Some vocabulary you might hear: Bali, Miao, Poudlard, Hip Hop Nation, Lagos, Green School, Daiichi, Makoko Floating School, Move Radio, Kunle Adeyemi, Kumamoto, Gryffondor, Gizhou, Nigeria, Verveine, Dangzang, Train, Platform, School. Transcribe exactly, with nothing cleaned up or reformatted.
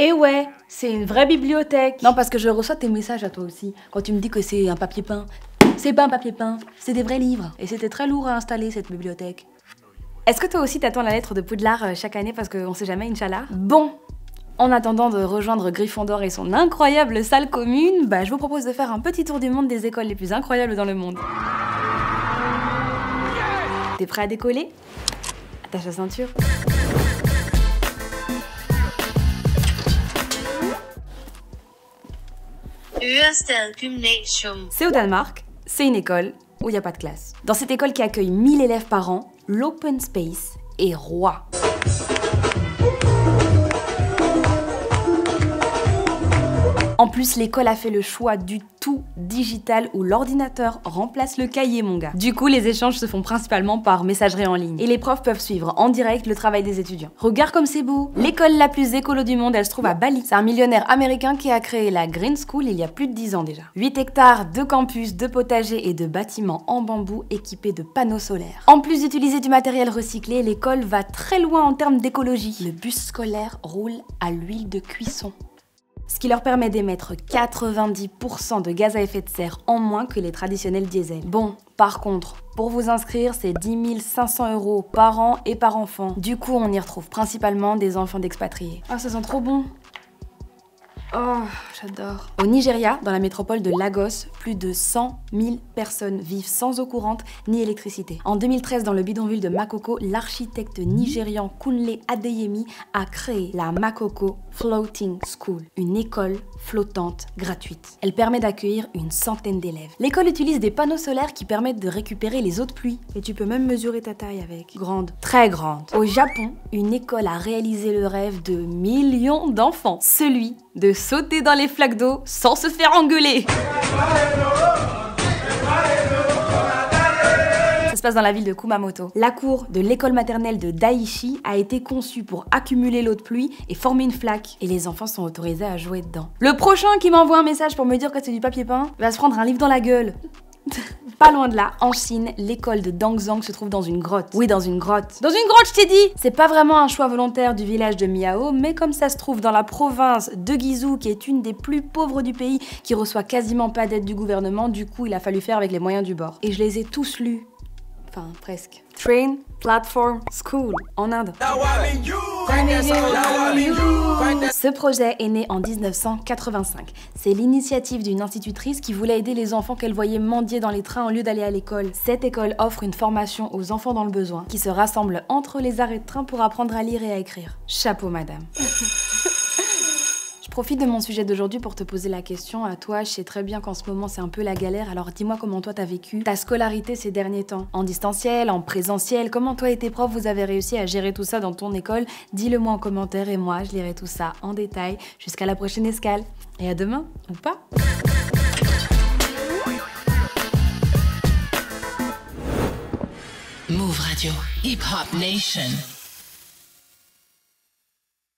Eh ouais, c'est une vraie bibliothèque. Non, parce que je reçois tes messages à toi aussi, quand tu me dis que c'est un papier peint. C'est pas un papier peint, c'est des vrais livres. Et c'était très lourd à installer, cette bibliothèque. Est-ce que toi aussi t'attends la lettre de Poudlard chaque année, parce qu'on sait jamais, Inch'Allah? Bon, en attendant de rejoindre Gryffondor et son incroyable salle commune, bah je vous propose de faire un petit tour du monde des écoles les plus incroyables dans le monde. T'es prêt à décoller? Attache la ceinture. C'est au Danemark, c'est une école où il n'y a pas de classe. Dans cette école qui accueille mille élèves par an, l'open space est roi. En plus, l'école a fait le choix du tout digital où l'ordinateur remplace le cahier, mon gars. Du coup, les échanges se font principalement par messagerie en ligne. Et les profs peuvent suivre en direct le travail des étudiants. Regarde comme c'est beau! L'école la plus écolo du monde, elle se trouve à Bali. C'est un millionnaire américain qui a créé la Green School il y a plus de dix ans déjà. huit hectares de campus, de potagers et de bâtiments en bambou équipés de panneaux solaires. En plus d'utiliser du matériel recyclé, l'école va très loin en termes d'écologie. Le bus scolaire roule à l'huile de cuisson, ce qui leur permet d'émettre quatre-vingt-dix pour cent de gaz à effet de serre en moins que les traditionnels diesel. Bon, par contre, pour vous inscrire, c'est dix mille cinq cents euros par an et par enfant. Du coup, on y retrouve principalement des enfants d'expatriés. Ah, ça sent trop bon! Oh, j'adore. Au Nigeria, dans la métropole de Lagos, plus de cent mille personnes vivent sans eau courante ni électricité. En deux mille treize, dans le bidonville de Makoko, l'architecte nigérian Kunle Adeyemi a créé la Makoko Floating School, une école flottante gratuite. Elle permet d'accueillir une centaine d'élèves. L'école utilise des panneaux solaires qui permettent de récupérer les eaux de pluie. Et tu peux même mesurer ta taille avec. Grande, très grande. Au Japon, une école a réalisé le rêve de millions d'enfants, celui de sauter dans les flaques d'eau sans se faire engueuler. Ça se passe dans la ville de Kumamoto. La cour de l'école maternelle de Daiichi a été conçue pour accumuler l'eau de pluie et former une flaque. Et les enfants sont autorisés à jouer dedans. Le prochain qui m'envoie un message pour me dire que c'est du papier peint va se prendre un livre dans la gueule. Pas loin de là, en Chine, l'école de Dangzang se trouve dans une grotte. Oui, dans une grotte. Dans une grotte, je t'ai dit! C'est pas vraiment un choix volontaire du village de Miao, mais comme ça se trouve dans la province de Gizhou, qui est une des plus pauvres du pays, qui reçoit quasiment pas d'aide du gouvernement, du coup, il a fallu faire avec les moyens du bord. Et je les ai tous lus. Enfin, presque. Train, Platform, School, en Inde. Ce projet est né en mille neuf cent quatre-vingt-cinq. C'est l'initiative d'une institutrice qui voulait aider les enfants qu'elle voyait mendier dans les trains au lieu d'aller à l'école. Cette école offre une formation aux enfants dans le besoin qui se rassemblent entre les arrêts de train pour apprendre à lire et à écrire. Chapeau, madame. Je profite de mon sujet d'aujourd'hui pour te poser la question à toi. Je sais très bien qu'en ce moment c'est un peu la galère, alors dis-moi comment toi t'as vécu ta scolarité ces derniers temps. En distanciel, en présentiel, comment toi et tes profs vous avez réussi à gérer tout ça dans ton école? Dis-le moi en commentaire et moi je lirai tout ça en détail jusqu'à la prochaine escale. Et à demain, ou pas? Move Radio, Hip Hop Nation.